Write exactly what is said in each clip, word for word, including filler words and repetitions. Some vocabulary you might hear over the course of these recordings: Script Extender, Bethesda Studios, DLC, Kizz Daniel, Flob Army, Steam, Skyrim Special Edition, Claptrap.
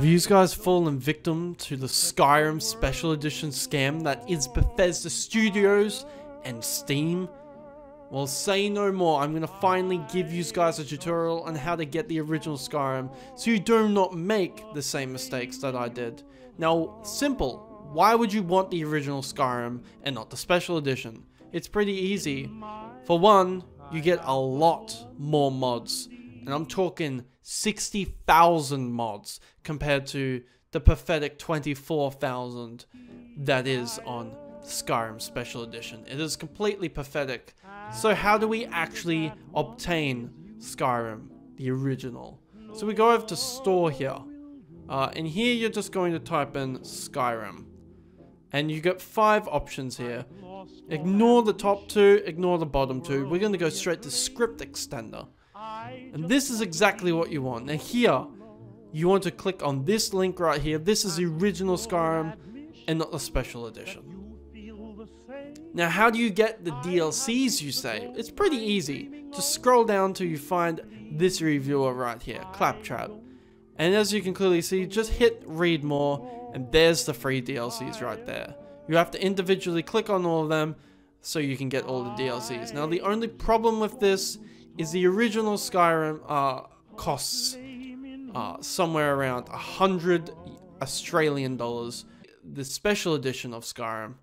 Have you guys fallen victim to the Skyrim Special Edition scam that is Bethesda Studios and Steam? Well, say no more. I'm going to finally give you guys a tutorial on how to get the original Skyrim so you do not make the same mistakes that I did. Now, simple. Why would you want the original Skyrim and not the Special Edition? It's pretty easy. For one, you get a lot more mods. And I'm talking sixty thousand mods compared to the pathetic twenty-four thousand that is on Skyrim Special Edition. It is completely pathetic. So how do we actually obtain Skyrim, the original? So we go over to store here. Uh, and here you're just going to type in Skyrim. And you get five options here. Ignore the top two, ignore the bottom two. We're going to go straight to Script Extender. And this is exactly what you want. Now here, you want to click on this link right here. This is the original Skyrim and not the Special Edition. Now how do you get the D L Cs, you say? It's pretty easy. Just scroll down till you find this reviewer right here, Claptrap. And as you can clearly see, just hit read more and there's the free D L Cs right there. You have to individually click on all of them so you can get all the D L Cs. Now the only problem with this is the original Skyrim uh, costs uh, somewhere around a hundred Australian dollars. The Special Edition of Skyrim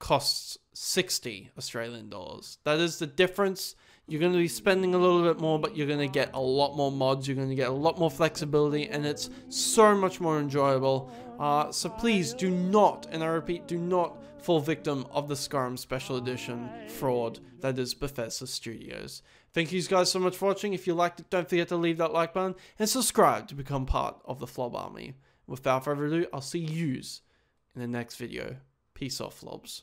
costs sixty Australian dollars. That is the difference. You're going to be spending a little bit more, but you're going to get a lot more mods. You're going to get a lot more flexibility, and it's so much more enjoyable. Uh, so please do not, and I repeat, do not fall victim of the Skyrim Special Edition fraud that is Bethesda Studios. Thank you guys so much for watching. If you liked it, don't forget to leave that like button and subscribe to become part of the Flob Army. Without further ado, I'll see yous in the next video. Peace off, Flobs.